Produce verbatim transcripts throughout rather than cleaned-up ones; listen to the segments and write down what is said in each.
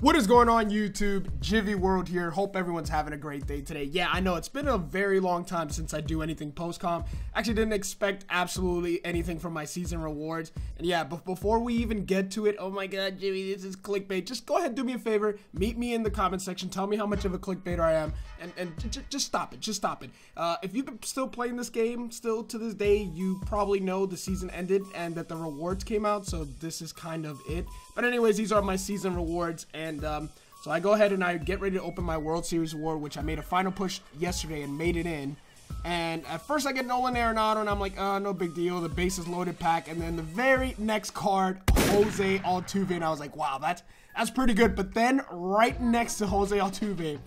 What is going on, YouTube? Jibby World here. Hope everyone's having a great day today. Yeah, I know it's been a very long time since I do anything post-com. Actually didn't expect absolutely anything from my season rewards. And yeah, but before we even get to it, oh my god, Jibby, this is clickbait. Just go ahead, do me a favor. Meet me in the comment section. Tell me how much of a clickbaiter I am. And, and j just stop it. Just stop it. Uh, if you've been still playing this game, still to this day, you probably know the season ended and that the rewards came out. So this is kind of it. But anyways, these are my season rewards. And And um, so I go ahead and I get ready to open my World Series award, which I made a final push yesterday and made it in. And at first I get Nolan Arenado, and I'm like, uh, no big deal. The bases loaded pack. And then the very next card, Jose Altuve. And I was like, wow, that's, that's pretty good. But then right next to Jose Altuve,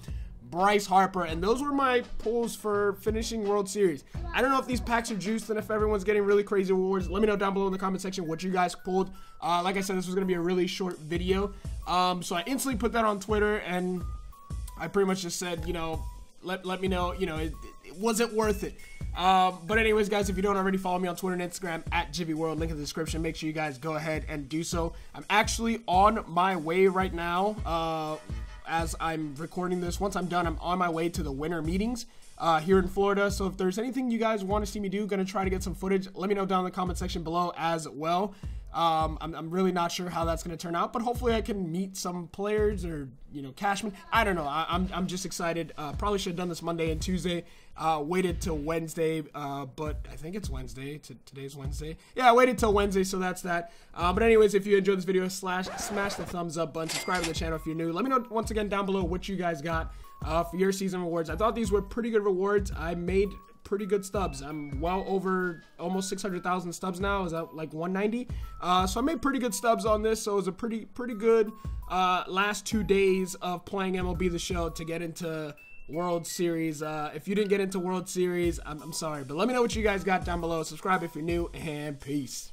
Bryce Harper. And those were my pulls for finishing World Series. I don't know if these packs are juiced and if everyone's getting really crazy awards. Let me know down below in the comment section what you guys pulled. Uh, like I said, this was going to be a really short video. Um, so I instantly put that on Twitter, and I pretty much just said, you know, let, let me know, you know, it, it, was it worth it? Um, but anyways, guys, if you don't already follow me on Twitter and Instagram, at GyviWorld, link in the description. Make sure you guys go ahead and do so. I'm actually on my way right now, uh, as I'm recording this. Once I'm done, I'm on my way to the winter meetings uh, here in Florida. So if there's anything you guys want to see me do, gonna try to get some footage, let me know down in the comment section below as well. Um, I'm, I'm really not sure how that's going to turn out, but hopefully I can meet some players or, you know, Cashman. I don't know. I, I'm, I'm just excited. Uh, probably should have done this Monday and Tuesday, uh, waited till Wednesday, uh, but I think it's Wednesday. T today's Wednesday. Yeah, I waited till Wednesday, so that's that. Uh, but anyways, if you enjoyed this video, slash, smash the thumbs up button, subscribe to the channel if you're new. Let me know once again down below what you guys got uh, for your season rewards. I thought these were pretty good rewards. I made pretty good stubs. I'm well over almost six hundred thousand stubs now. Is that like one ninety? Uh, so I made pretty good stubs on this. So it was a pretty, pretty good uh, last two days of playing M L B The Show to get into World Series. Uh, if you didn't get into World Series, I'm, I'm sorry, but let me know what you guys got down below. Subscribe if you're new, and peace.